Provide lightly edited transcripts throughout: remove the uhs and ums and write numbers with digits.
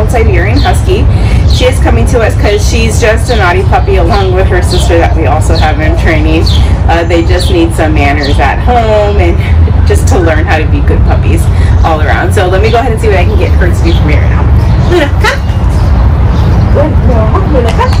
year-old Siberian Husky. She is coming to us because she's just a naughty puppy along with her sister that we also have in training. They just need some manners at home and just to learn how to be good puppies all around. So let me go ahead and see what I can get her to do from here now. Luna, come. Luna, come. Luna, come. Luna.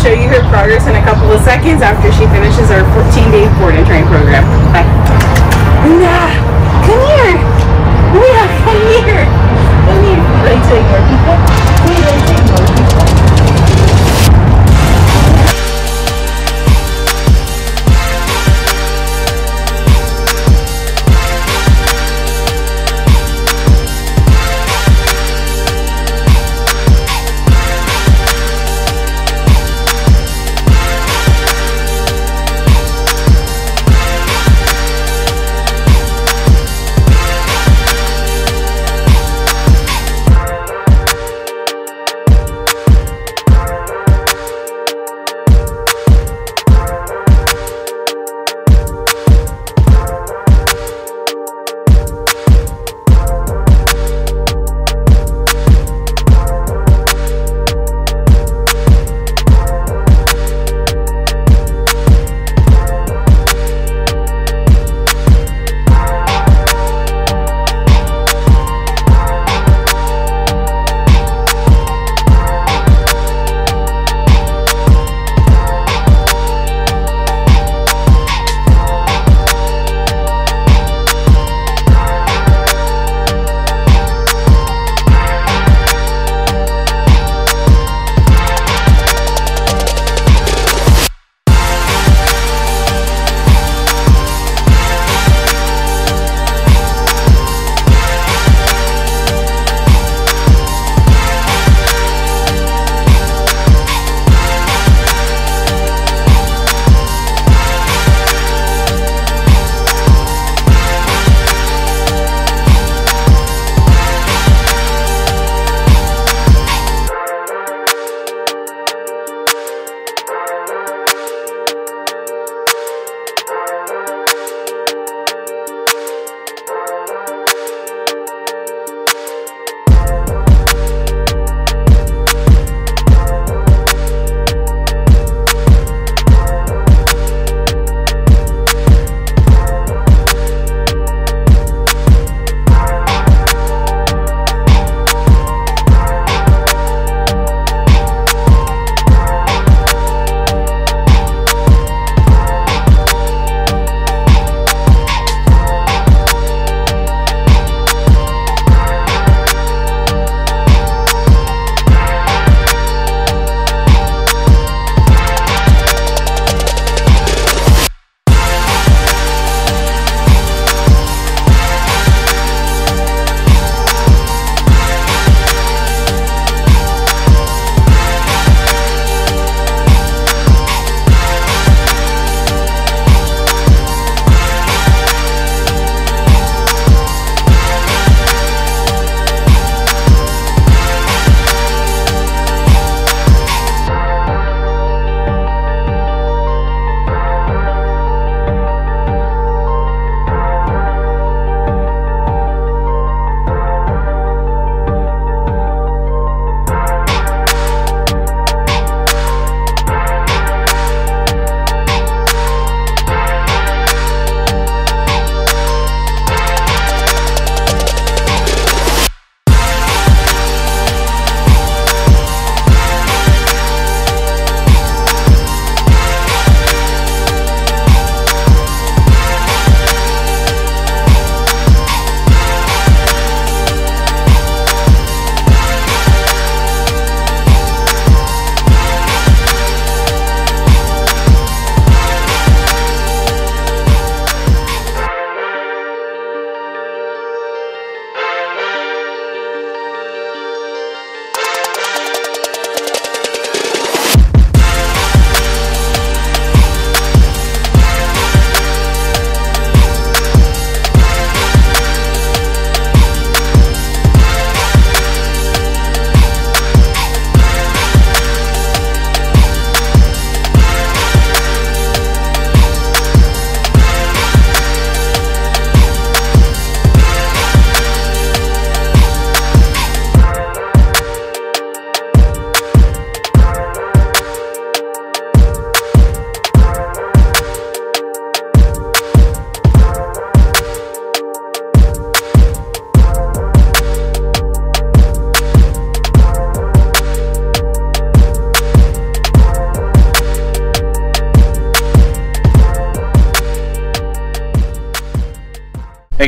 Show you her progress in a couple of seconds after she finishes her 14-day board and train program. Bye. Luna, come here. Luna, come here. Come here. Are you doing more people? Are you doing more people?